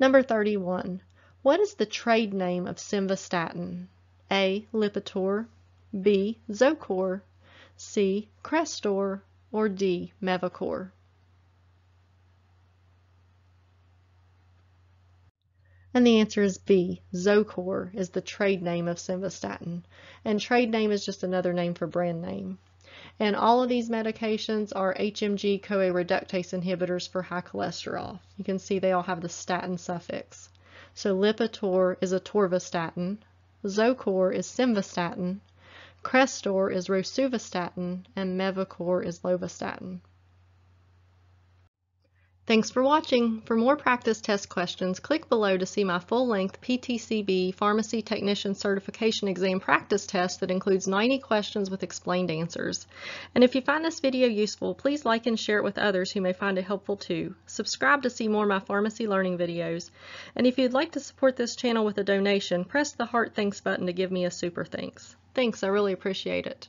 Number 31. What is the trade name of simvastatin? A. Lipitor, B. Zocor, C. Crestor, or D. Mevacor. And the answer is B. Zocor is the trade name of simvastatin. And trade name is just another name for brand name. And all of these medications are HMG-CoA reductase inhibitors for high cholesterol. You can see they all have the statin suffix. So Lipitor is atorvastatin, Zocor is simvastatin, Crestor is rosuvastatin, and Mevacor is lovastatin. Thanks for watching. For more practice test questions, click below to see my full-length PTCB Pharmacy Technician Certification Exam practice test that includes 90 questions with explained answers. And if you find this video useful, please like and share it with others who may find it helpful too. Subscribe to see more of my pharmacy learning videos. And if you'd like to support this channel with a donation, press the heart thanks button to give me a super thanks. Thanks, I really appreciate it.